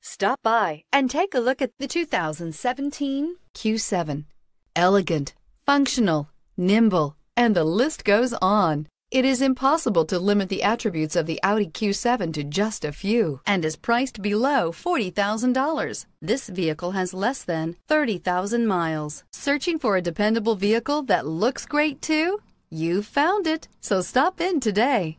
Stop by and take a look at the 2017 Q7. Elegant, functional, nimble, and the list goes on. It is impossible to limit the attributes of the Audi Q7 to just a few and is priced below $40,000. This vehicle has less than 30,000 miles. Searching for a dependable vehicle that looks great too? You found it, so stop in today.